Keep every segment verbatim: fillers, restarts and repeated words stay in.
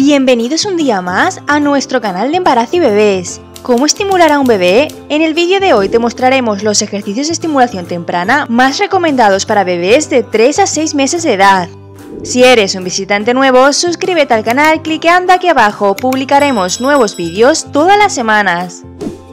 Bienvenidos un día más a nuestro canal de embarazo y bebés. ¿Cómo estimular a un bebé? En el vídeo de hoy te mostraremos los ejercicios de estimulación temprana más recomendados para bebés de tres a seis meses de edad. Si eres un visitante nuevo, suscríbete al canal cliqueando aquí abajo, publicaremos nuevos vídeos todas las semanas.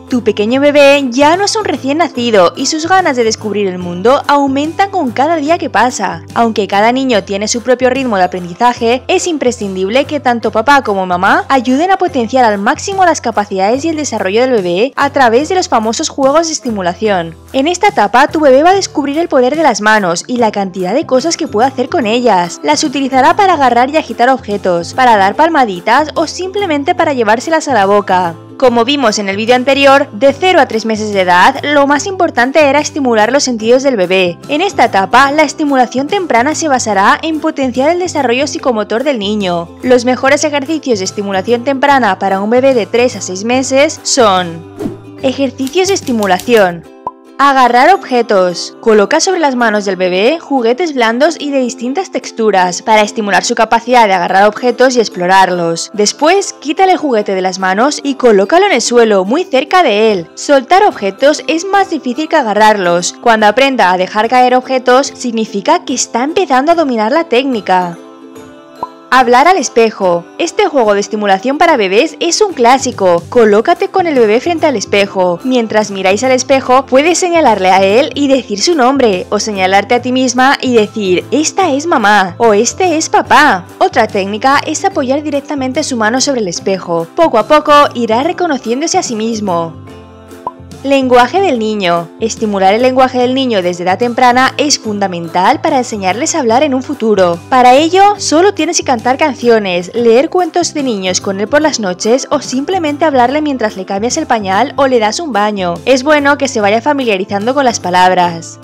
Tu pequeño bebé ya no es un recién nacido y sus ganas de descubrir el mundo aumentan con cada día que pasa. Aunque cada niño tiene su propio ritmo de aprendizaje, es imprescindible que tanto papá como mamá ayuden a potenciar al máximo las capacidades y el desarrollo del bebé a través de los famosos juegos de estimulación. En esta etapa, tu bebé va a descubrir el poder de las manos y la cantidad de cosas que puede hacer con ellas. Las utilizará para agarrar y agitar objetos, para dar palmaditas o simplemente para llevárselas a la boca. Como vimos en el vídeo anterior, de cero a tres meses de edad, lo más importante era estimular los sentidos del bebé. En esta etapa, la estimulación temprana se basará en potenciar el desarrollo psicomotor del niño. Los mejores ejercicios de estimulación temprana para un bebé de tres a seis meses son: ejercicios de estimulación. Agarrar objetos. Coloca sobre las manos del bebé juguetes blandos y de distintas texturas para estimular su capacidad de agarrar objetos y explorarlos. Después, quítale el juguete de las manos y colócalo en el suelo, muy cerca de él. Soltar objetos es más difícil que agarrarlos. Cuando aprenda a dejar caer objetos, significa que está empezando a dominar la técnica. Hablar al espejo. Este juego de estimulación para bebés es un clásico. Colócate con el bebé frente al espejo. Mientras miráis al espejo, puedes señalarle a él y decir su nombre, o señalarte a ti misma y decir, esta es mamá, o este es papá. Otra técnica es apoyar directamente su mano sobre el espejo. Poco a poco irá reconociéndose a sí mismo. Lenguaje del niño. Estimular el lenguaje del niño desde edad temprana es fundamental para enseñarles a hablar en un futuro. Para ello, solo tienes que cantar canciones, leer cuentos de niños con él por las noches o simplemente hablarle mientras le cambias el pañal o le das un baño. Es bueno que se vaya familiarizando con las palabras.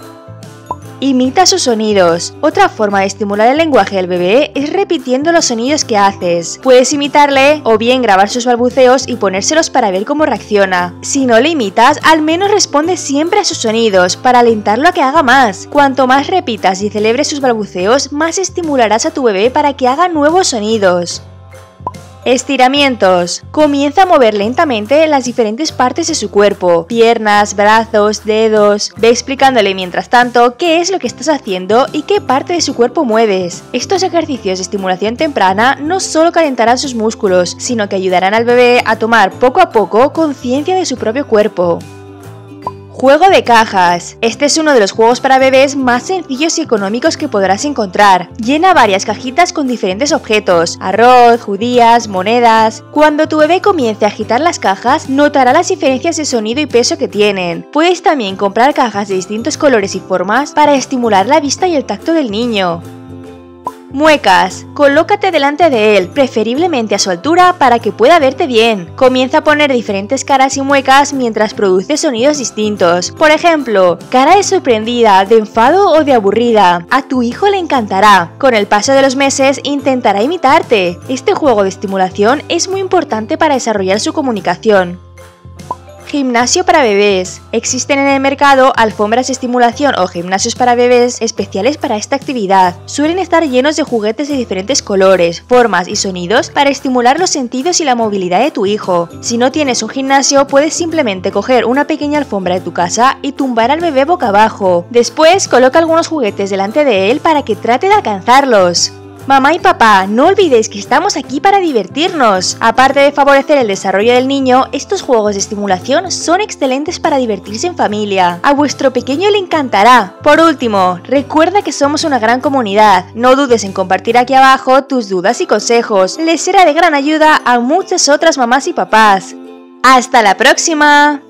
Imita sus sonidos. Otra forma de estimular el lenguaje del bebé es repitiendo los sonidos que haces. Puedes imitarle o bien grabar sus balbuceos y ponérselos para ver cómo reacciona. Si no le imitas, al menos responde siempre a sus sonidos para alentarlo a que haga más. Cuanto más repitas y celebres sus balbuceos, más estimularás a tu bebé para que haga nuevos sonidos. Estiramientos. Comienza a mover lentamente las diferentes partes de su cuerpo, piernas, brazos, dedos. Ve explicándole mientras tanto qué es lo que estás haciendo y qué parte de su cuerpo mueves. Estos ejercicios de estimulación temprana no solo calentarán sus músculos, sino que ayudarán al bebé a tomar poco a poco conciencia de su propio cuerpo. Juego de cajas. Este es uno de los juegos para bebés más sencillos y económicos que podrás encontrar. Llena varias cajitas con diferentes objetos, arroz, judías, monedas. Cuando tu bebé comience a agitar las cajas, notará las diferencias de sonido y peso que tienen. Puedes también comprar cajas de distintos colores y formas para estimular la vista y el tacto del niño. Muecas. Colócate delante de él, preferiblemente a su altura, para que pueda verte bien. Comienza a poner diferentes caras y muecas mientras produce sonidos distintos. Por ejemplo, cara de sorprendida, de enfado o de aburrida. A tu hijo le encantará. Con el paso de los meses intentará imitarte. Este juego de estimulación es muy importante para desarrollar su comunicación. Gimnasio para bebés. Existen en el mercado alfombras de estimulación o gimnasios para bebés especiales para esta actividad. Suelen estar llenos de juguetes de diferentes colores, formas y sonidos para estimular los sentidos y la movilidad de tu hijo. Si no tienes un gimnasio, puedes simplemente coger una pequeña alfombra de tu casa y tumbar al bebé boca abajo. Después, coloca algunos juguetes delante de él para que trate de alcanzarlos. Mamá y papá, no olvidéis que estamos aquí para divertirnos. Aparte de favorecer el desarrollo del niño, estos juegos de estimulación son excelentes para divertirse en familia. A vuestro pequeño le encantará. Por último, recuerda que somos una gran comunidad. No dudes en compartir aquí abajo tus dudas y consejos. Les será de gran ayuda a muchas otras mamás y papás. ¡Hasta la próxima!